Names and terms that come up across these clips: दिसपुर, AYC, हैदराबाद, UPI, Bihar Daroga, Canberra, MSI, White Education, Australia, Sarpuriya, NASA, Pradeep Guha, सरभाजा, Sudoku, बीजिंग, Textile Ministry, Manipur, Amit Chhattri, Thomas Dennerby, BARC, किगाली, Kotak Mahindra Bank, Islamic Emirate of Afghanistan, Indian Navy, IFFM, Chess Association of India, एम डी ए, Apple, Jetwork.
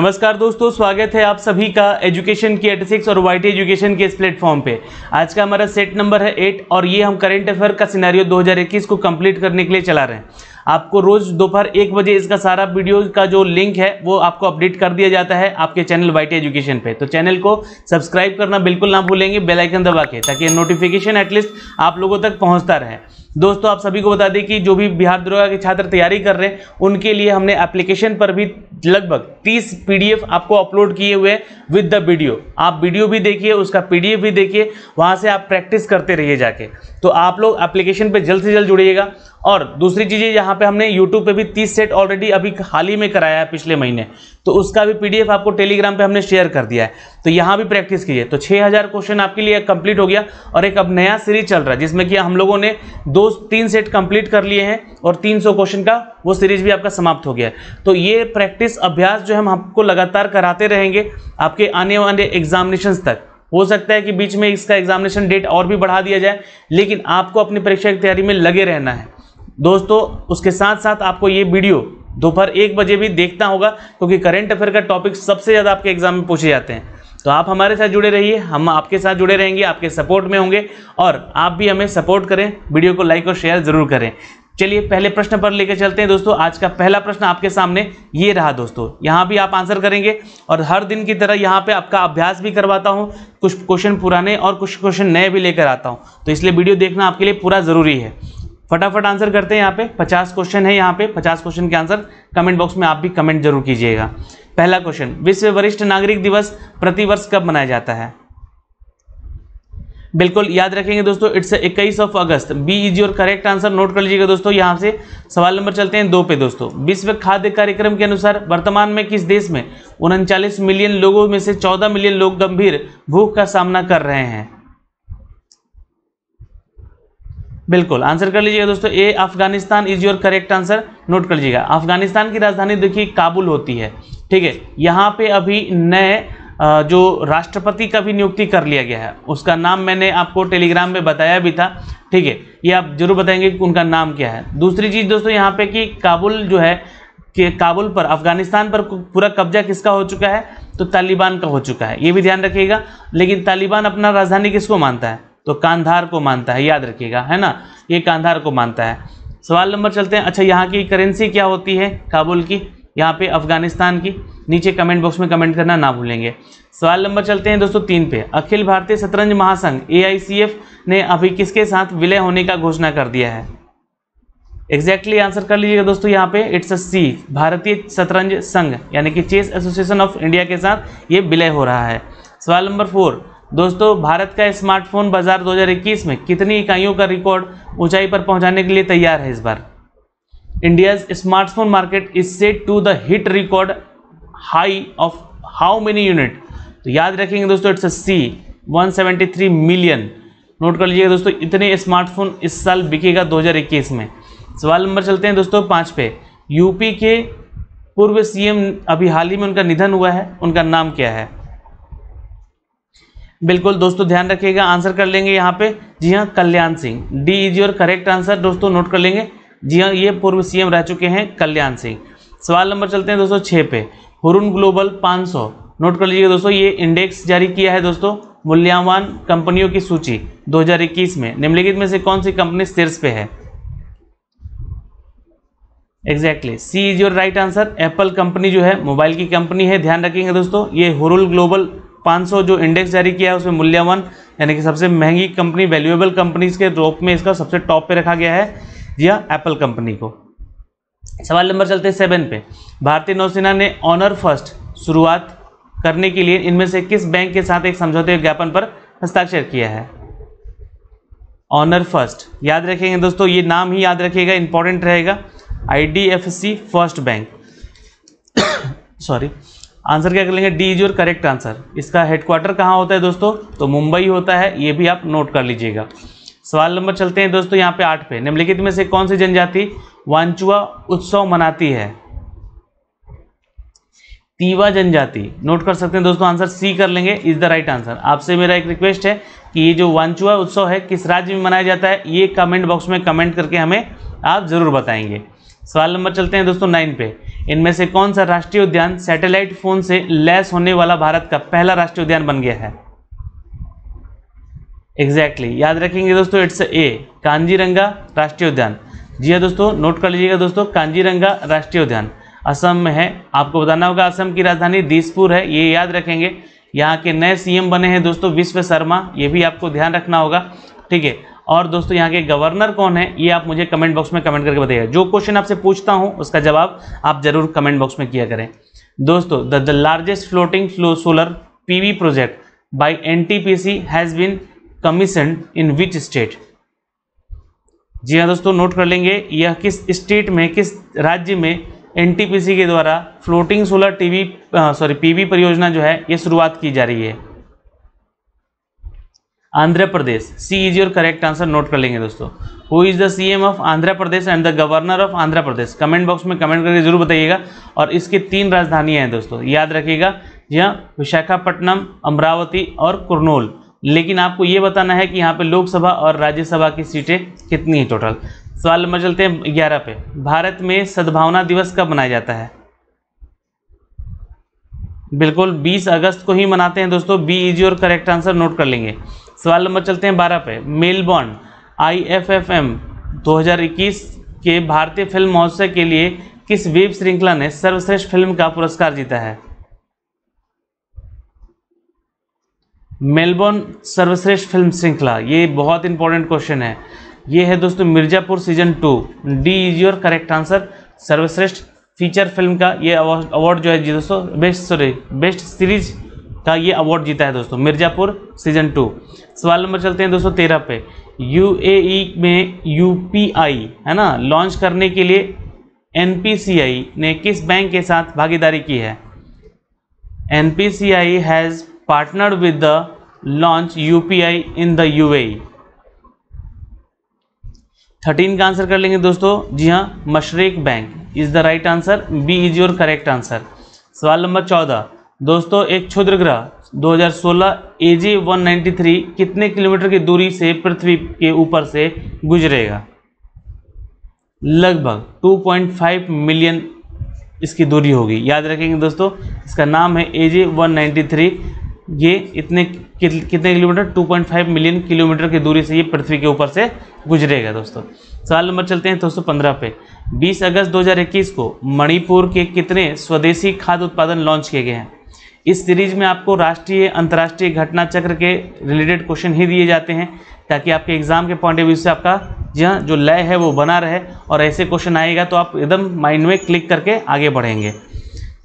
नमस्कार दोस्तों, स्वागत है आप सभी का एजुकेशन की 86 और वाइट एजुकेशन के इस प्लेटफॉर्म पे। आज का हमारा सेट नंबर है 8 और ये हम करंट अफेयर का सिनेरियो 2021 को कंप्लीट करने के लिए चला रहे हैं। आपको रोज दोपहर 1 बजे इसका सारा वीडियो का जो लिंक है वो आपको अपडेट कर दिया जाता है आपके चैनल वाइट एजुकेशन पे। तो चैनल को सब्सक्राइब करना बिल्कुल ना भूलेंगे, बेल आइकन दबा के, ताकि नोटिफिकेशन एटलीस्ट आप लोगों तक पहुंचता रहे। दोस्तों, आप सभी को बता दें कि जो भी बिहार दरोगा के छात्र तैयारी कर रहे हैं उनके लिए हमने एप्लीकेशन पर भी लगभग 30 PDF आपको अपलोड किए हुए विद द वीडियो। आप वीडियो भी देखिए, उसका PDF भी देखिए, वहाँ से आप प्रैक्टिस करते रहिए जाके। तो आप लोग एप्लीकेशन पे जल्द से जल्द जुड़िएगा। और दूसरी चीज़ें, यहाँ पे हमने YouTube पे भी 30 सेट ऑलरेडी अभी हाल ही में कराया है पिछले महीने, तो उसका भी PDF आपको टेलीग्राम पे हमने शेयर कर दिया है, तो यहाँ भी प्रैक्टिस कीजिए। तो 6000 क्वेश्चन आपके लिए कंप्लीट हो गया और एक अब नया सीरीज चल रहा है जिसमें कि हम लोगों ने 2-3 सेट कंप्लीट कर लिए हैं और 300 क्वेश्चन का वो सीरीज भी आपका समाप्त हो गया है। तो ये प्रैक्टिस अभ्यास जो हम आपको लगातार कराते रहेंगे आपके आने वाले एग्जामिनेशन तक। हो सकता है कि बीच में इसका एग्जामिनेशन डेट और भी बढ़ा दिया जाए, लेकिन आपको अपनी परीक्षा की तैयारी में लगे रहना है दोस्तों। उसके साथ साथ आपको ये वीडियो दोपहर 1 बजे भी देखना होगा, क्योंकि करंट अफेयर का टॉपिक सबसे ज़्यादा आपके एग्जाम में पूछे जाते हैं। तो आप हमारे साथ जुड़े रहिए, हम आपके साथ जुड़े रहेंगे, आपके सपोर्ट में होंगे और आप भी हमें सपोर्ट करें। वीडियो को लाइक और शेयर ज़रूर करें। चलिए पहले प्रश्न पर लेकर चलते हैं दोस्तों। आज का पहला प्रश्न आपके सामने ये रहा दोस्तों, यहाँ भी आप आंसर करेंगे और हर दिन की तरह यहाँ पे आपका अभ्यास भी करवाता हूँ। कुछ क्वेश्चन पुराने और कुछ क्वेश्चन नए भी लेकर आता हूँ, तो इसलिए वीडियो देखना आपके लिए पूरा ज़रूरी है। फटाफट आंसर करते हैं। यहाँ पे 50 क्वेश्चन है, यहाँ पे 50 क्वेश्चन के आंसर कमेंट बॉक्स में आप भी कमेंट जरूर कीजिएगा। पहला क्वेश्चन, विश्व वरिष्ठ नागरिक दिवस प्रतिवर्ष कब मनाया जाता है? बिल्कुल याद रखेंगे दोस्तों, it's 21 August. B is your correct answer, note कर लीजिएगा दोस्तों। यहाँ से सवाल नंबर चलते हैं 2 पे दोस्तों। विश्व खाद्य कार्यक्रम के अनुसार वर्तमान में किस देश में 39 मिलियन लोगों में से 14 मिलियन लोग गंभीर भूख का सामना कर रहे हैं? बिल्कुल आंसर कर लीजिएगा दोस्तों। A Afghanistan is your correct answer, note कर लीजिएगा। अफगानिस्तान की राजधानी देखिए काबुल होती है, ठीक है। यहाँ पे अभी नए जो राष्ट्रपति का भी नियुक्ति कर लिया गया है, उसका नाम मैंने आपको टेलीग्राम में बताया भी था, ठीक है। ये आप जरूर बताएंगे कि उनका नाम क्या है। दूसरी चीज़ दोस्तों यहाँ पे कि काबुल जो है कि काबुल पर, अफगानिस्तान पर पूरा कब्जा किसका हो चुका है? तो तालिबान का हो चुका है, ये भी ध्यान रखिएगा। लेकिन तालिबान अपना राजधानी किसको मानता है? तो कांधार को मानता है, याद रखिएगा, है ना, ये कांधार को मानता है। सवाल नंबर चलते हैं। अच्छा, यहाँ की करेंसी क्या होती है काबुल की, यहाँ पे अफगानिस्तान की? नीचे कमेंट बॉक्स में कमेंट करना ना भूलेंगे। सवाल नंबर चलते हैं दोस्तों 3 पे। अखिल भारतीय शतरंज महासंघ AICF ने अभी किसके साथ विलय होने का घोषणा कर दिया है? एग्जैक्टली आंसर कर लीजिएगा दोस्तों। यहाँ पे इट्स सी, भारतीय शतरंज संघ यानी कि चेस एसोसिएशन ऑफ इंडिया के साथ ये विलय हो रहा है। सवाल नंबर 4 दोस्तों, भारत का स्मार्टफोन बाजार 2021 में कितनी इकाइयों का रिकॉर्ड ऊंचाई पर पहुंचाने के लिए तैयार है इस बार? India's smartphone market is set to the hit record high of how many unit? तो याद रखेंगे दोस्तों, इट्स सी 173 मिलियन, नोट कर लीजिएगा दोस्तों। इतने स्मार्टफोन इस साल बिकेगा 2021 में। सवाल नंबर चलते हैं दोस्तों 5 पे। यूपी के पूर्व CM अभी हाल ही में उनका निधन हुआ है, उनका नाम क्या है? बिल्कुल दोस्तों ध्यान रखिएगा, आंसर कर लेंगे यहाँ पे, जी हाँ, Kalyan Singh. D is your correct answer दोस्तों, नोट कर लेंगे, जी हाँ, ये पूर्व CM रह चुके हैं कल्याण सिंह। सवाल नंबर चलते हैं दोस्तों 6 पे। हुरून ग्लोबल 500, नोट कर लीजिएगा दोस्तों। ये इंडेक्स जारी किया है दोस्तों, मूल्यवान कंपनियों की सूची 2021 में। निम्नलिखित में से कौन सी कंपनी शीर्ष पे है? Exactly C is your right answer. Apple company जो है मोबाइल की कंपनी है, ध्यान रखेंगे दोस्तों। ये हुरून ग्लोबल 500 जो इंडेक्स जारी किया है उसमें मूल्यवान यानी कि सबसे महंगी कंपनी, वैल्यूएबल कंपनीज के रूप में इसका सबसे टॉप पे रखा गया है, जी हाँ, एप्पल कंपनी को। सवाल नंबर चलते 7 पे। भारतीय नौसेना ने ऑनर फर्स्ट शुरुआत करने के लिए इनमें से किस बैंक के साथ एक समझौते ज्ञापन पर हस्ताक्षर किया है? ऑनर फर्स्ट, याद रखेंगे दोस्तों, ये नाम ही याद रखिएगा, इंपॉर्टेंट रहेगा, IDFC first bank. Sorry, answer क्या कर लेंगे? D is your correct answer. इसका हेडक्वार्टर कहाँ होता है दोस्तों? तो मुंबई होता है, ये भी आप नोट कर लीजिएगा। सवाल नंबर चलते हैं दोस्तों यहाँ पे 8 पे। निम्नलिखित में से कौन सी जनजाति वांचुआ उत्सव मनाती है? तीवा जनजाति, नोट कर सकते हैं दोस्तों, आंसर सी कर लेंगे, इज द राइट आंसर। आपसे मेरा एक रिक्वेस्ट है कि ये जो वांचुआ उत्सव है किस राज्य में मनाया जाता है, ये कमेंट बॉक्स में कमेंट करके हमें आप जरूर बताएंगे। सवाल नंबर चलते हैं दोस्तों 9 पे। इनमें से कौन सा राष्ट्रीय उद्यान सैटेलाइट फोन से लैस होने वाला भारत का पहला राष्ट्रीय उद्यान बन गया है? एग्जैक्टली, याद रखेंगे दोस्तों, इट्स ए कांजीरंगा राष्ट्रीय उद्यान। जी हाँ दोस्तों, नोट कर लीजिएगा दोस्तों, कांजीरंगा राष्ट्रीय उद्यान असम में है। आपको बताना होगा असम की राजधानी दिसपुर है, ये याद रखेंगे। यहाँ के नए सीएम बने हैं दोस्तों विश्व शर्मा, ये भी आपको ध्यान रखना होगा, ठीक है। और दोस्तों यहाँ के गवर्नर कौन है ये आप मुझे कमेंट बॉक्स में कमेंट करके बताइए। जो क्वेश्चन आपसे पूछता हूँ उसका जवाब आप जरूर कमेंट बॉक्स में किया करें। दोस्तों the largest floating solar PV project by NTPC has been commissioned in which state? जी हाँ दोस्तों, नोट कर लेंगे, यह किस स्टेट में, किस राज्य में एनटीपीसी के द्वारा फ्लोटिंग सोलर पीवी परियोजना जो है ये शुरुआत की जा रही है? Andhra Pradesh. C is your correct answer, note कर लेंगे दोस्तों। Who is the CM of Andhra Pradesh and the governor of Andhra Pradesh? Comment box में कमेंट करके जरूर बताइएगा। और इसकी तीन राजधानियां हैं दोस्तों, याद रखिएगा, यहाँ विशाखापट्टनम, अमरावती और कुर्नूल। लेकिन आपको ये बताना है कि यहाँ पे लोकसभा और राज्यसभा की सीटें कितनी है टोटल। सवाल नंबर चलते हैं 11 पे, भारत में सद्भावना दिवस कब मनाया जाता है? बिल्कुल 20 अगस्त को ही मनाते हैं दोस्तों, B is your correct answer, note कर लेंगे। सवाल नंबर चलते हैं 12 पे, मेलबर्न IFFM 2021 के भारतीय फिल्म महोत्सव के लिए किस वेब श्रृंखला ने सर्वश्रेष्ठ फिल्म का पुरस्कार जीता है? मेलबर्न सर्वश्रेष्ठ फिल्म श्रृंखला, ये बहुत इंपॉर्टेंट क्वेश्चन है, ये है दोस्तों Mirzapur season 2। D is your correct answer, सर्वश्रेष्ठ फीचर फिल्म का ये अवार्ड जो है जी दोस्तों, बेस्ट सीरीज का ये अवार्ड जीता है दोस्तों मिर्जापुर सीजन 2। सवाल नंबर चलते हैं दोस्तों 13 पे, UAE में UPI है ना लॉन्च करने के लिए NPCI ने किस बैंक के साथ भागीदारी की है? NPCI has partner with the launch UPI in the UAE। 13 का आंसर कर लेंगे दोस्तों, जी हाँ, Mashreq bank is the right answer, B is your correct answer. सवाल नंबर 14 दोस्तों, एक क्षुद्र ग्रह 2016 AG193 कितने किलोमीटर की दूरी से पृथ्वी के ऊपर से गुजरेगा? लगभग 2.5 मिलियन इसकी दूरी होगी, याद रखेंगे दोस्तों। इसका नाम है AG193, ये कितने किलोमीटर, 2.5 मिलियन किलोमीटर की दूरी से ये पृथ्वी के ऊपर से गुजरेगा दोस्तों। सवाल नंबर चलते हैं दोस्तों 15 पे, 20 अगस्त 2021 को मणिपुर के कितने स्वदेशी खाद्य उत्पादन लॉन्च किए गए हैं? इस सीरीज में आपको राष्ट्रीय अंतर्राष्ट्रीय घटना चक्र के रिलेटेड क्वेश्चन ही दिए जाते हैं ताकि आपके एग्जाम के पॉइंट ऑफ व्यू से आपका यहाँ जो लय है वो बना रहे और ऐसे क्वेश्चन आएगा तो आप एकदम माइंड में क्लिक करके आगे बढ़ेंगे।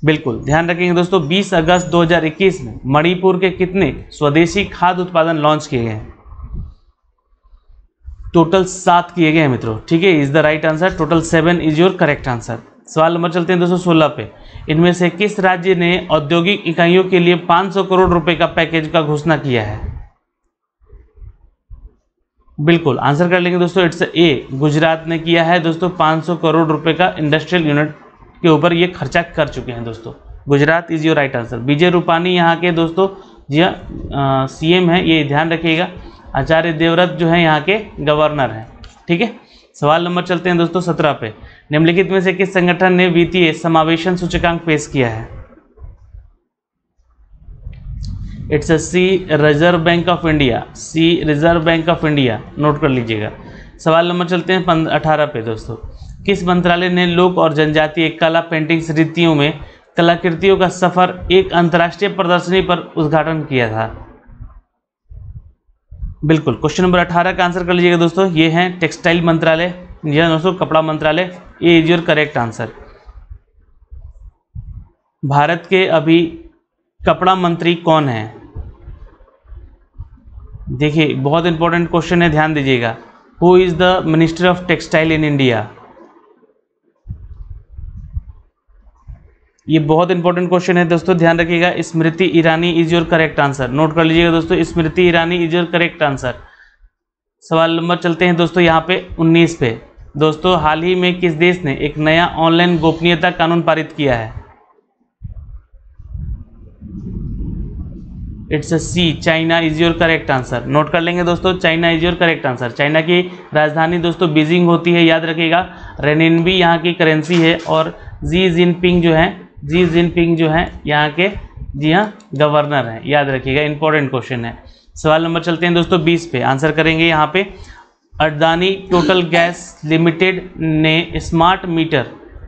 बिल्कुल ध्यान रखेंगे दोस्तों, 20 अगस्त 2021 में मणिपुर के कितने स्वदेशी खाद्य उत्पादन लॉन्च किए गए? टोटल 7 किए गए हैं मित्रों, ठीक है, is the right answer, total 7 is your correct answer. सवाल नंबर चलते हैं दोस्तों 16 पे, इनमें से किस राज्य ने औद्योगिक इकाइयों के लिए 500 करोड़ रुपए का पैकेज का घोषणा किया है? बिल्कुल आंसर कर लेंगे दोस्तों, इट्स ए गुजरात ने किया है दोस्तों, 500 करोड़ रुपए का इंडस्ट्रियल यूनिट के ऊपर ये खर्चा कर चुके हैं दोस्तों, Gujarat is your right answer. Vijay Rupani यहाँ के दोस्तों जी हाँ सीएम है, ये ध्यान रखिएगा। आचार्य देवव्रत जो है यहाँ के गवर्नर हैं, ठीक है। सवाल नंबर चलते हैं दोस्तों 17 पे, निम्नलिखित में से किस संगठन ने वित्तीय समावेशन सूचकांक पेश किया है? It's C Reserve Bank of India, C Reserve Bank of India, note कर लीजिएगा। सवाल नंबर चलते हैं 18 पे दोस्तों, किस मंत्रालय ने लोक और जनजातीय कला पेंटिंग्स रीतियों में कलाकृतियों का सफर एक अंतर्राष्ट्रीय प्रदर्शनी पर उद्घाटन किया था? बिल्कुल क्वेश्चन नंबर 18 का आंसर कर लीजिएगा दोस्तों, ये है टेक्सटाइल मंत्रालय या दोस्तों कपड़ा मंत्रालय, ये is your correct answer. Bharat के अभी कपड़ा मंत्री कौन है? देखिए बहुत इंपॉर्टेंट क्वेश्चन है, ध्यान दीजिएगा, who is the minister of textile in India? ये बहुत इंपॉर्टेंट क्वेश्चन है दोस्तों, ध्यान रखिएगा। Smriti Irani is your correct answer, note कर लीजिएगा दोस्तों, Smriti Irani is your correct answer. सवाल नंबर चलते हैं दोस्तों यहाँ पे 19 पे, दोस्तों हाल ही में किस देश ने एक नया ऑनलाइन गोपनीयता कानून पारित किया है? It's C China is your correct answer, note कर लेंगे दोस्तों, China is your correct answer. China की राजधानी दोस्तों बीजिंग होती है, याद रखिएगा। रेनबी यहाँ की करेंसी है और जी जिनपिंग जो है यहाँ के जी हाँ गवर्नर हैं। याद रखिएगा, इंपॉर्टेंट क्वेश्चन है। सवाल नंबर चलते हैं दोस्तों 20 पे, आंसर करेंगे यहाँ पे। अडानी टोटल गैस लिमिटेड ने smart meter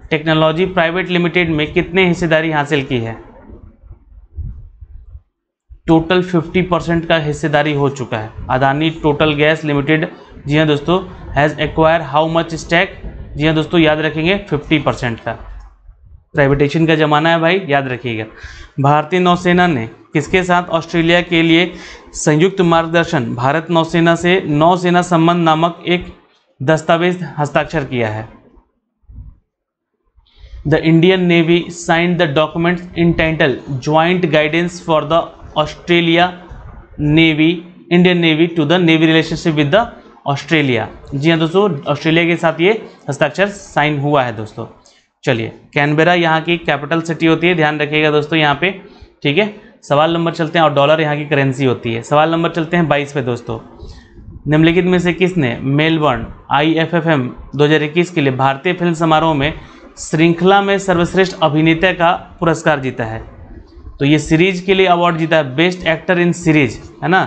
technology private limited में कितने हिस्सेदारी हासिल की है? टोटल 50% का हिस्सेदारी हो चुका है। अडानी टोटल गैस लिमिटेड जी हाँ दोस्तों has acquire how much stake? जी हाँ दोस्तों याद रखेंगे 50% का। प्राइवेटाइजेशन का ज़माना है भाई, याद रखिएगा। भारतीय नौसेना ने किसके साथ ऑस्ट्रेलिया के लिए संयुक्त मार्गदर्शन भारत नौसेना से नौसेना संबंध नामक एक दस्तावेज हस्ताक्षर किया है? The Indian navy signed the documents in title joint guidance for the Australia navy Indian navy to the navy relationship with the Australia. जी हाँ दोस्तों ऑस्ट्रेलिया के साथ ये हस्ताक्षर साइन हुआ है दोस्तों। चलिए, कैनबेरा यहाँ की कैपिटल सिटी होती है, ध्यान रखिएगा दोस्तों यहाँ पे, ठीक है। सवाल नंबर चलते हैं, और डॉलर यहाँ की करेंसी होती है। सवाल नंबर चलते हैं 22 पे दोस्तों। निम्नलिखित में से किसने मेलबर्न IFFM 2021 के लिए भारतीय फिल्म समारोह में श्रृंखला में सर्वश्रेष्ठ अभिनेता का पुरस्कार जीता है? तो ये सीरीज के लिए अवार्ड जीता है, बेस्ट एक्टर इन सीरीज, है ना।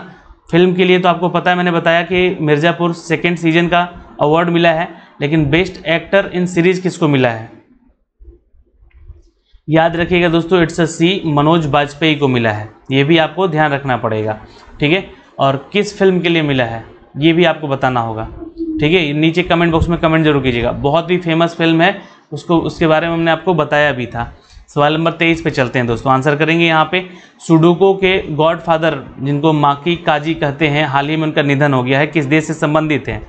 फिल्म के लिए तो आपको पता है, मैंने बताया कि मिर्ज़ापुर सेकेंड सीजन का अवार्ड मिला है, लेकिन बेस्ट एक्टर इन सीरीज किसको मिला है? याद रखिएगा दोस्तों, it's a C, Manoj Bajpayee को मिला है। ये भी आपको ध्यान रखना पड़ेगा, ठीक है। और किस फिल्म के लिए मिला है ये भी आपको बताना होगा, ठीक है। नीचे कमेंट बॉक्स में कमेंट जरूर कीजिएगा। बहुत ही फेमस फिल्म है, उसको उसके बारे में हमने आपको बताया भी था। सवाल नंबर 23 पे चलते हैं दोस्तों, आंसर करेंगे यहाँ पे। सुडोको के गॉड फादर जिनको माकी काजी कहते हैं, हाल ही में उनका निधन हो गया है, किस देश से संबंधित हैं?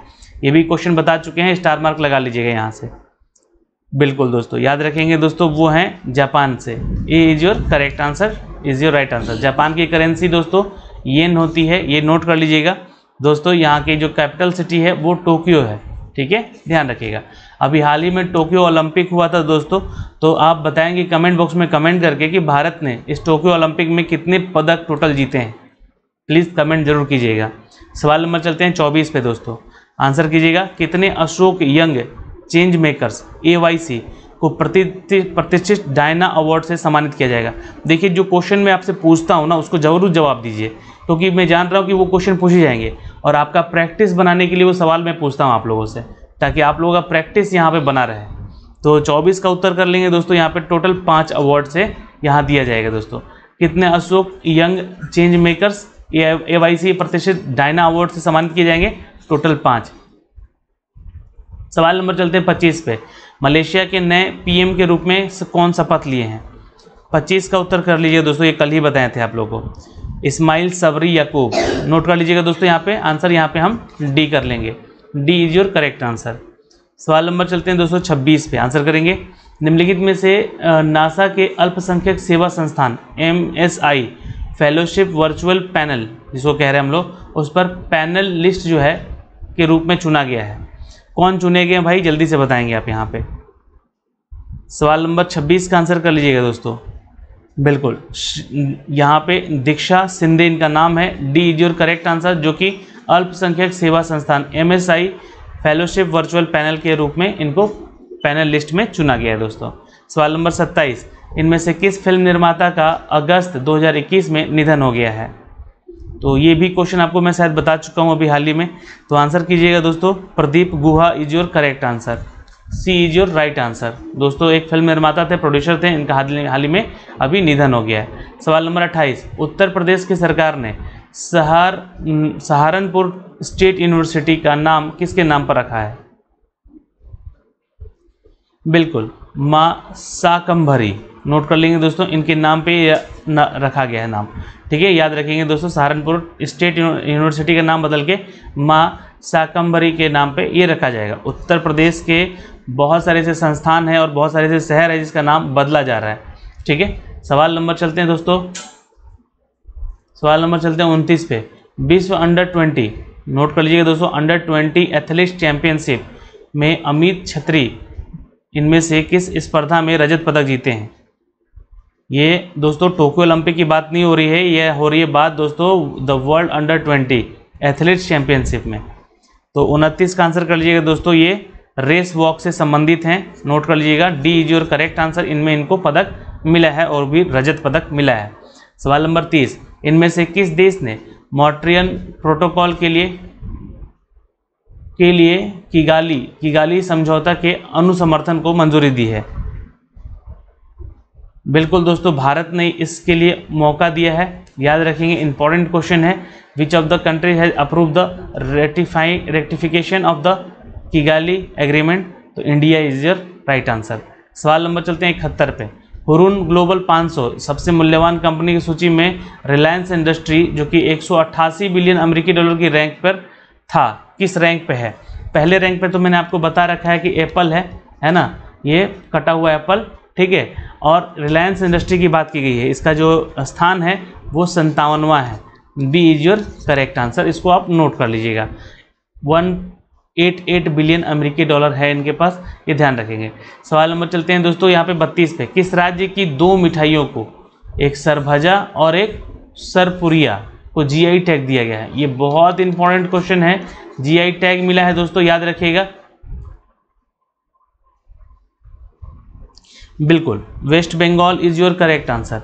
ये भी क्वेश्चन बता चुके हैं, स्टार मार्क लगा लीजिएगा यहाँ से। बिल्कुल दोस्तों याद रखेंगे दोस्तों, वो हैं जापान से। ये is your correct answer, is your right answer. Japan की करेंसी दोस्तों येन होती है, ये नोट कर लीजिएगा दोस्तों। यहाँ की जो कैपिटल सिटी है वो टोक्यो है, ठीक है, ध्यान रखिएगा। अभी हाल ही में टोक्यो ओलंपिक हुआ था दोस्तों, तो आप बताएंगे कमेंट बॉक्स में कमेंट करके कि भारत ने इस टोक्यो ओलंपिक में कितने पदक टोटल जीते हैं, प्लीज़ कमेंट जरूर कीजिएगा। सवाल नंबर चलते हैं 24 पे दोस्तों, आंसर कीजिएगा। कितने Ashoka young change makers AYC को प्रतिष्ठित डायना अवार्ड से सम्मानित किया जाएगा? देखिए, जो क्वेश्चन मैं आपसे पूछता हूँ ना, उसको जरूर जवाब दीजिए, क्योंकि मैं जान रहा हूँ कि वो क्वेश्चन पूछे जाएंगे, और आपका प्रैक्टिस बनाने के लिए वो सवाल मैं पूछता हूँ आप लोगों से, ताकि आप लोगों का प्रैक्टिस यहाँ पे बना रहे। तो 24 का उत्तर कर लेंगे दोस्तों। यहाँ पे टोटल 5 अवार्ड से यहाँ दिया जाएगा दोस्तों। कितने Ashoka young change makers AYC प्रतिष्ठित डायना अवार्ड से सम्मानित किए जाएंगे? टोटल 5। सवाल नंबर चलते हैं 25 पे। मलेशिया के नए PM के रूप में कौन शपथ लिए हैं? 25 का उत्तर कर लीजिए दोस्तों, ये कल ही बताए थे आप लोगों को। इस्माइल सबरी याकूब, नोट कर लीजिएगा दोस्तों। यहाँ पे आंसर यहाँ पे हम D कर लेंगे, D is your correct answer. सवाल नंबर चलते हैं दोस्तों 26 पे, आंसर करेंगे। निम्नलिखित में से नासा के अल्पसंख्यक सेवा संस्थान MSI फेलोशिप वर्चुअल पैनल, जिसको कह रहे हैं हम लोग, उस पर पैनल लिस्ट जो है के रूप में चुना गया है। कौन चुने गए भाई, जल्दी से बताएंगे आप यहाँ पे। सवाल नंबर 26 का आंसर कर लीजिएगा दोस्तों। बिल्कुल, यहाँ पे दीक्षा शिंदे इनका नाम है। D is your correct answer, जो कि अल्पसंख्यक सेवा संस्थान MSI फेलोशिप वर्चुअल पैनल के रूप में इनको पैनल लिस्ट में चुना गया है दोस्तों। सवाल नंबर 27, इनमें से किस फिल्म निर्माता का अगस्त 2021 में निधन हो गया है? तो ये भी क्वेश्चन आपको मैं शायद बता चुका हूँ अभी हाल ही में, तो आंसर कीजिएगा दोस्तों। Pradeep Guha is your correct answer, C is your right answer. दोस्तों एक फिल्म निर्माता थे, प्रोड्यूसर थे, इनका हाल ही में अभी निधन हो गया है। सवाल नंबर 28, उत्तर प्रदेश की सरकार ने सहारनपुर स्टेट यूनिवर्सिटी का नाम किसके नाम पर रखा है? बिल्कुल, माँ शाकंभरी, नोट कर लेंगे दोस्तों। इनके नाम पे रखा गया है नाम, ठीक है, याद रखेंगे दोस्तों। सहारनपुर स्टेट यूनिवर्सिटी का नाम बदल के माँ शाकंभरी के नाम पे ये रखा जाएगा। उत्तर प्रदेश के बहुत सारे ऐसे संस्थान हैं और बहुत सारे ऐसे शहर है जिसका नाम बदला जा रहा है, ठीक है। सवाल नंबर चलते हैं दोस्तों, सवाल नंबर चलते हैं 29 पे। विश्व अंडर 20, नोट कर लीजिएगा दोस्तों, अंडर 20 एथलीट चैंपियनशिप में अमित छत्री इनमें से किस स्पर्धा में रजत पदक जीते हैं? ये दोस्तों टोक्यो ओलंपिक की बात नहीं हो रही है, यह हो रही है बात दोस्तों the world under 20 athletes championship में। तो 29 का आंसर कर लीजिएगा दोस्तों, ये रेस वॉक से संबंधित हैं, नोट कर लीजिएगा। D is your correct answer. इनमें इनको पदक मिला है और भी रजत पदक मिला है। सवाल नंबर 30, इनमें से किस देश ने मॉन्ट्रियल प्रोटोकॉल के लिए किगाली समझौता के अनुसमर्थन को मंजूरी दी है? बिल्कुल दोस्तों, भारत ने इसके लिए मौका दिया है। याद रखेंगे, इंपॉर्टेंट क्वेश्चन है। Which of the country has approved the rectification of the किगाली agreement? तो India is your right answer. सवाल नंबर चलते हैं 71 पे। हुरून ग्लोबल 500 सबसे मूल्यवान कंपनी की सूची में रिलायंस इंडस्ट्री, जो कि 188 बिलियन अमेरिकी डॉलर की रैंक पर था, किस रैंक पे है? पहले रैंक पे तो मैंने आपको बता रखा है कि एप्पल है ना, ये कटा हुआ एप्पल, ठीक है। और रिलायंस इंडस्ट्री की बात की गई है, इसका जो स्थान है वो 57वां है। B is your correct answer. इसको आप नोट कर लीजिएगा। 188 बिलियन अमेरिकी डॉलर है इनके पास, ये ध्यान रखेंगे। सवाल नंबर चलते हैं दोस्तों यहाँ पे 32 पे। किस राज्य की दो मिठाइयों को, एक सरभाजा और एक सरपुरिया, को जीआई टैग दिया गया है? ये बहुत इंपॉर्टेंट क्वेश्चन है। जीआई टैग मिला है दोस्तों, याद रखिएगा। बिल्कुल, waste Bengal is your correct answer.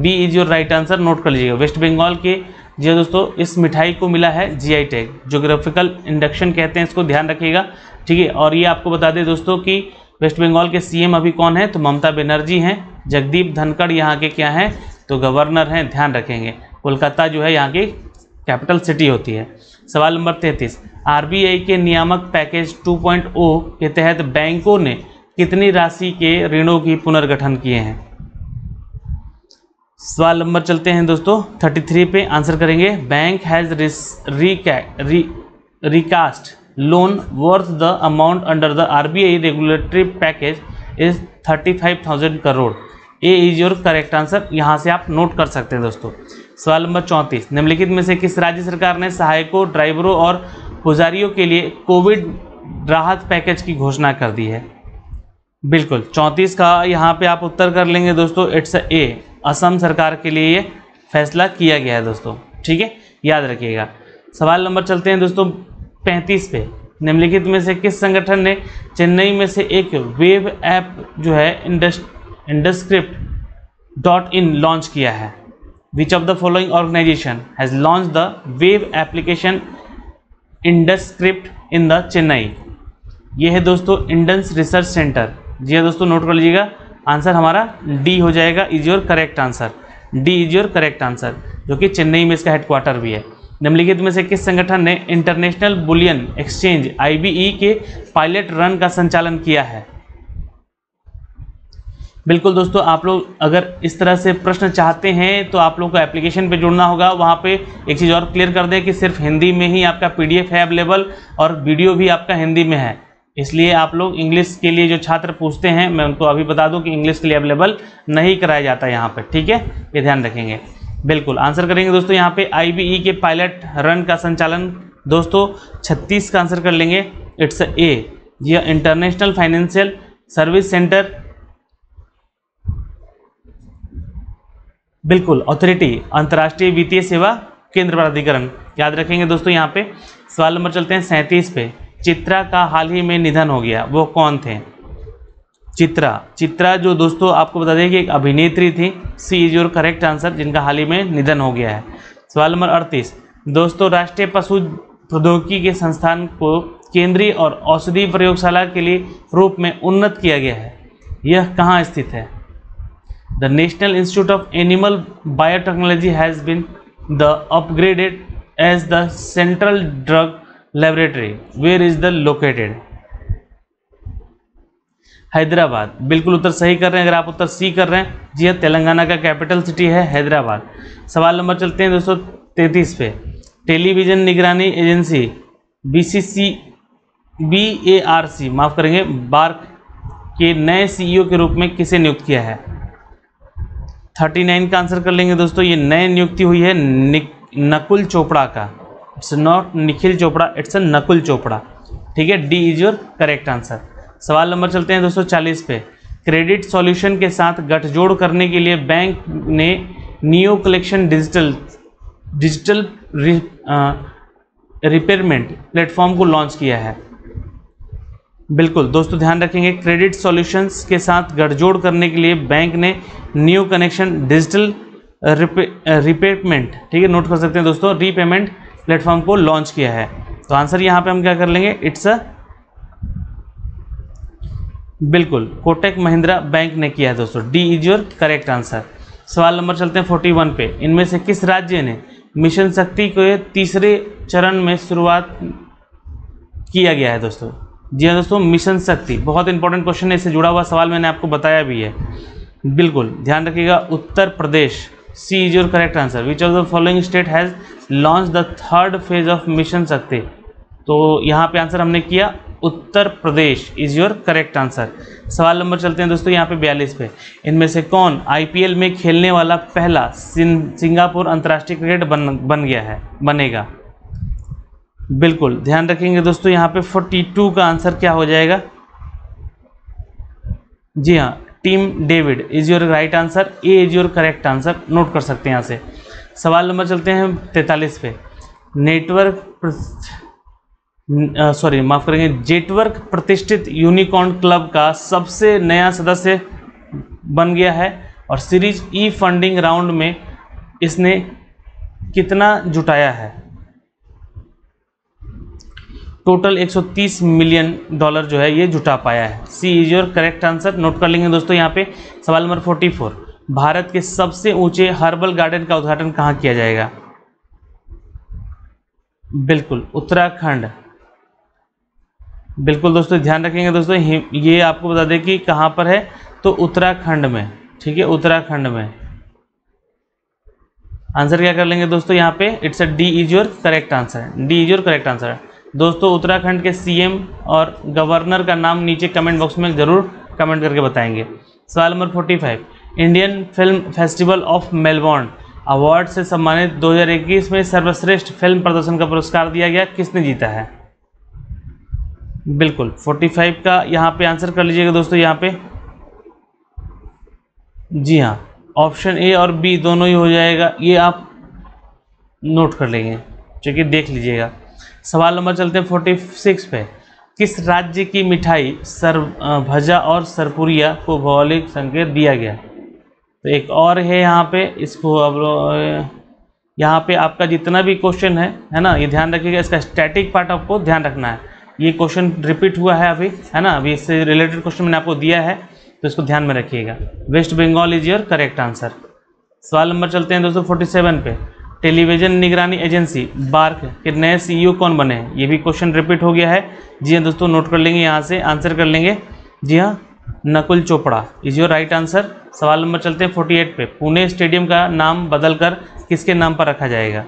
B is your right answer. Note कर लीजिएगा, वेस्ट बंगाल के जी दोस्तों इस मिठाई को मिला है जीआई टैग, ज्योग्राफिकल इंडक्शन कहते हैं इसको, ध्यान रखिएगा, ठीक है। और ये आपको बता दें दोस्तों कि वेस्ट बंगाल के सीएम अभी कौन है? तो ममता बनर्जी हैं। जगदीप धनखड़ यहाँ के क्या हैं? तो गवर्नर हैं, ध्यान रखेंगे। कोलकाता जो है यहाँ की कैपिटल सिटी होती है। सवाल नंबर 33, आरबीआई के नियामक पैकेज 2.0 के तहत बैंकों ने कितनी राशि के ऋणों की पुनर्गठन किए हैं? सवाल नंबर चलते हैं दोस्तों 33 पे। आंसर करेंगे, bank has recast loan worth the amount under the RBI regulatory package is 35,000 crore. A is your correct answer. यहां से आप नोट कर सकते हैं दोस्तों। सवाल नंबर 34, निम्नलिखित में से किस राज्य सरकार ने सहायकों, ड्राइवरों और पुजारियों के लिए कोविड राहत पैकेज की घोषणा कर दी है? बिल्कुल, 34 का यहाँ पे आप उत्तर कर लेंगे दोस्तों। इट्स ए, असम सरकार के लिए ये फैसला किया गया है दोस्तों, ठीक है, याद रखिएगा। सवाल नंबर चलते हैं दोस्तों 35 पे। निम्नलिखित में से किस संगठन ने चेन्नई में से एक वेब ऐप जो है indescript.in लॉन्च किया है? Which of the following organisation has launch the web application Indscript in the Chennai? ये है दोस्तों इंडस रिसर्च सेंटर। जी दोस्तों, नोट कर लीजिएगा। आंसर हमारा डी हो जाएगा, is your correct answer. D is your correct answer, जो कि चेन्नई में इसका हेडक्वार्टर भी है। निम्नलिखित में से किस संगठन ने इंटरनेशनल बुलियन एक्सचेंज (IBE) के पायलट रन का संचालन किया है? बिल्कुल दोस्तों, आप लोग अगर इस तरह से प्रश्न चाहते हैं तो आप लोग को एप्लीकेशन पे जुड़ना होगा। वहाँ पे एक चीज़ और क्लियर कर दें कि सिर्फ हिंदी में ही आपका PDF है अवेलेबल, और वीडियो भी आपका हिंदी में है, इसलिए आप लोग इंग्लिश के लिए जो छात्र पूछते हैं, मैं उनको अभी बता दूं कि इंग्लिश के लिए अवेलेबल नहीं कराया जाता यहाँ पर, ठीक है, ये ध्यान रखेंगे। बिल्कुल आंसर करेंगे दोस्तों यहाँ पे IBE के पायलट रन का संचालन। दोस्तों 36 का आंसर कर लेंगे, इट्स ए, यह इंटरनेशनल फाइनेंशियल सर्विस सेंटर, बिल्कुल, अथॉरिटी, अंतर्राष्ट्रीय वित्तीय सेवा केंद्र प्राधिकरण, याद रखेंगे दोस्तों यहाँ पे। सवाल नंबर चलते हैं 37 पे। चित्रा का हाल ही में निधन हो गया, वो कौन थे? चित्रा जो दोस्तों आपको बता दें कि एक अभिनेत्री थी। C is your correct answer, जिनका हाल ही में निधन हो गया है। सवाल नंबर 38 दोस्तों, राष्ट्रीय पशु प्रौद्योगिकी के संस्थान को केंद्रीय और औषधि प्रयोगशाला के लिए रूप में उन्नत किया गया है, यह कहाँ स्थित है? The national institute of animal biotechnology has been the upgraded as the central drug laboratory, where is the located? हैदराबाद, बिल्कुल उत्तर सही कर रहे हैं अगर आप उत्तर सी कर रहे हैं। जी हाँ, तेलंगाना का कैपिटल सिटी है हैदराबाद। सवाल नंबर चलते हैं दोस्तों 33 पे। टेलीविजन निगरानी एजेंसी BARC माफ करेंगे, बार्क के नए CEO के रूप में किसे नियुक्त किया है? 39 का आंसर कर लेंगे दोस्तों, ये नए नियुक्ति हुई है नकुल चोपड़ा का। It's not Nikhil Chopra, it's Nakul Chopra, ठीक है। D is your correct answer. सवाल नंबर चलते हैं दोस्तों 40 पे। क्रेडिट सॉल्यूशन के साथ गठजोड़ करने के लिए बैंक ने neo collection digital repayment platform को लॉन्च किया है। बिल्कुल दोस्तों ध्यान रखेंगे, क्रेडिट सॉल्यूशंस के साथ गठजोड़ करने के लिए बैंक ने न्यू कनेक्शन डिजिटल रिपेमेंट, ठीक है नोट कर सकते हैं दोस्तों, रीपेमेंट प्लेटफॉर्म को लॉन्च किया है। तो आंसर यहाँ पे हम क्या कर लेंगे, इट्स अ बिल्कुल कोटक महिंद्रा बैंक ने किया है दोस्तों, D is your correct answer. सवाल नंबर चलते हैं 41 पे, इनमें से किस राज्य ने मिशन शक्ति के तीसरे चरण में शुरुआत किया गया है दोस्तों। जी हाँ दोस्तों, मिशन शक्ति बहुत इंपॉर्टेंट क्वेश्चन है, इससे जुड़ा हुआ सवाल मैंने आपको बताया भी है, बिल्कुल ध्यान रखिएगा Uttar Pradesh, C is your correct answer. Which of the following state has launch the third phase of mission Shakti, तो यहाँ पे आंसर हमने किया Uttar Pradesh is your correct answer. सवाल नंबर चलते हैं दोस्तों यहाँ पे 42 पे, इनमें से कौन आईपीएल में खेलने वाला पहला सिंगापुर अंतर्राष्ट्रीय क्रिकेट बनेगा। बिल्कुल ध्यान रखेंगे दोस्तों यहाँ पे 42 का आंसर क्या हो जाएगा, जी हाँ Tim David is your right answer, A is your correct answer, note कर सकते हैं यहाँ से। सवाल नंबर चलते हैं 43 पे, जेटवर्क प्रतिष्ठित यूनिकॉर्न क्लब का सबसे नया सदस्य बन गया है और सीरीज ई फंडिंग राउंड में इसने कितना जुटाया है, टोटल 130 मिलियन डॉलर जो है ये जुटा पाया है, C is your correct answer, note कर लेंगे दोस्तों यहाँ पे। सवाल नंबर 44, भारत के सबसे ऊंचे हर्बल गार्डन का उद्घाटन कहाँ किया जाएगा, बिल्कुल उत्तराखंड। बिल्कुल दोस्तों ध्यान रखेंगे दोस्तों, ये आपको बता दें कि कहाँ पर है, तो उत्तराखंड में, ठीक है उत्तराखंड में। आंसर क्या कर लेंगे दोस्तों यहाँ पे, it's a D is your correct answer, D is your correct answer. दोस्तों उत्तराखंड के सीएम और गवर्नर का नाम नीचे कमेंट बॉक्स में ज़रूर कमेंट करके बताएंगे। सवाल नंबर 45, Indian film festival of Melbourne award से सम्मानित 2021 में सर्वश्रेष्ठ फिल्म प्रदर्शन का पुरस्कार दिया गया, किसने जीता है। बिल्कुल 45 का यहाँ पे आंसर कर लीजिएगा दोस्तों यहाँ पे, जी हाँ ऑप्शन ए और बी दोनों ही हो जाएगा, ये आप नोट कर लेंगे, चलिए देख लीजिएगा। सवाल नंबर चलते हैं 46 पे, किस राज्य की मिठाई सरभजा और सरपुरिया को भौगोलिक संकेत दिया गया, तो एक और है यहाँ पे, इसको अब यहाँ पे आपका जितना भी क्वेश्चन है ना, ये ध्यान रखिएगा, इसका स्टैटिक पार्ट आपको ध्यान रखना है, ये क्वेश्चन रिपीट हुआ है अभी, है ना, अभी इससे रिलेटेड क्वेश्चन मैंने आपको दिया है तो इसको ध्यान में रखिएगा। Waste Bengal is your correct answer. सवाल नंबर चलते हैं दोस्तों 47 पे, टेलीविजन निगरानी एजेंसी बार्क के नए CEO कौन बने हैं, ये भी क्वेश्चन रिपीट हो गया है, जी हाँ दोस्तों नोट कर लेंगे यहाँ से, आंसर कर लेंगे, जी हाँ Nakul Chopra is your right answer. सवाल नंबर चलते हैं 48 पे, पुणे स्टेडियम का नाम बदलकर किसके नाम पर रखा जाएगा,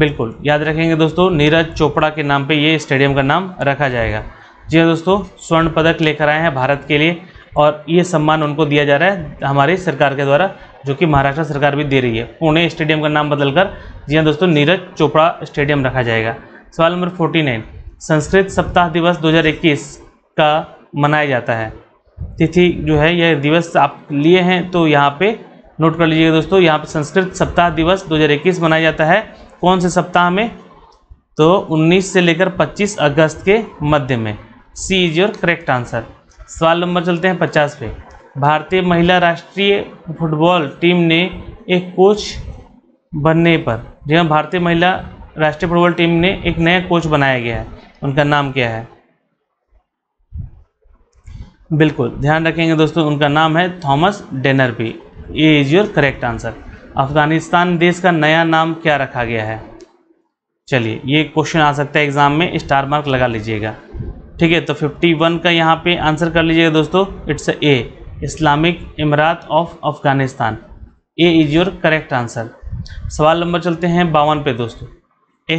बिल्कुल याद रखेंगे दोस्तों नीरज चोपड़ा के नाम पे ये स्टेडियम का नाम रखा जाएगा। जी हाँ दोस्तों, स्वर्ण पदक लेकर आए हैं भारत के लिए और ये सम्मान उनको दिया जा रहा है हमारी सरकार के द्वारा, जो कि महाराष्ट्र सरकार भी दे रही है। पुणे स्टेडियम का नाम बदलकर, जी हाँ दोस्तों, नीरज चोपड़ा स्टेडियम रखा जाएगा। सवाल नंबर 49, संस्कृत सप्ताह दिवस 2021 का मनाया जाता है, तिथि जो है यह दिवस आप लिए हैं तो यहाँ पे नोट कर लीजिएगा दोस्तों, यहाँ पे संस्कृत सप्ताह दिवस 2021 मनाया जाता है, कौन से सप्ताह में, तो 19 से लेकर 25 अगस्त के मध्य में, C is your correct answer. सवाल नंबर चलते हैं 50 पे, भारतीय महिला राष्ट्रीय फुटबॉल टीम ने एक कोच बनने पर, जी हाँ भारतीय महिला राष्ट्रीय फुटबॉल टीम ने एक नया कोच बनाया गया है, उनका नाम क्या है, बिल्कुल ध्यान रखेंगे दोस्तों उनका नाम है थॉमस डेनरबी, ये is your correct answer. Afghanistan देश का नया नाम क्या रखा गया है, चलिए ये क्वेश्चन आ सकता है एग्जाम में, स्टार मार्क लगा लीजिएगा, ठीक है। तो 51 का यहाँ पे आंसर कर लीजिएगा दोस्तों, it's A Islamic Emirate of Afghanistan, A is your correct answer. सवाल नंबर चलते हैं 52 पे दोस्तों,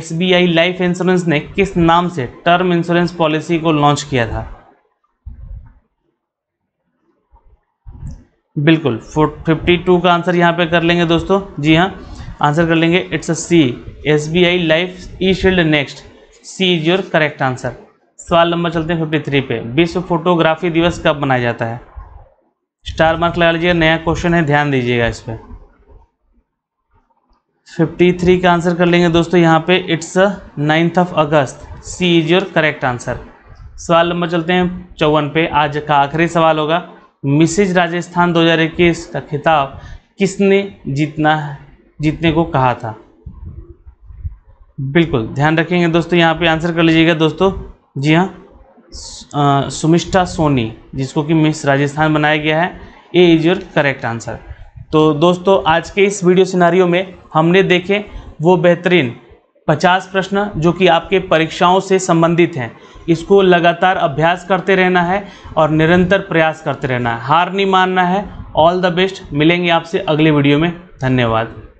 SBI लाइफ इंश्योरेंस ने किस नाम से टर्म इंश्योरेंस पॉलिसी को लॉन्च किया था, बिल्कुल 52 का आंसर यहाँ पे कर लेंगे दोस्तों, जी हाँ आंसर कर लेंगे, it's a C SBI life e shield next, C is your correct answer. सवाल नंबर चलते हैं 53 पे, विश्व फोटोग्राफी दिवस कब मनाया जाता है, स्टार मार्क लगा लीजिएगा, नया क्वेश्चन है ध्यान दीजिएगा इस पर। 53 का आंसर कर लेंगे दोस्तों यहाँ पे, it's 9th of August, C is your correct answer. सवाल नंबर चलते हैं 54 पे, आज का आखिरी सवाल होगा। मिसेज राजस्थान 2021 का खिताब किसने जीतने को कहा था? बिल्कुल ध्यान रखेंगे दोस्तों, यहाँ पे आंसर कर लीजिएगा दोस्तों। जी हाँ, सुमिष्टा सोनी, जिसको कि मिस राजस्थान बनाया गया है। A is your correct answer. तो दोस्तों आज के इस वीडियो सिनारियो में हमने देखे वो बेहतरीन 50 प्रश्न जो कि आपके परीक्षाओं से संबंधित हैं। इसको लगातार अभ्यास करते रहना है और निरंतर प्रयास करते रहना है, हार नहीं मानना है। ऑल द बेस्ट, मिलेंगे आपसे अगले वीडियो में। धन्यवाद।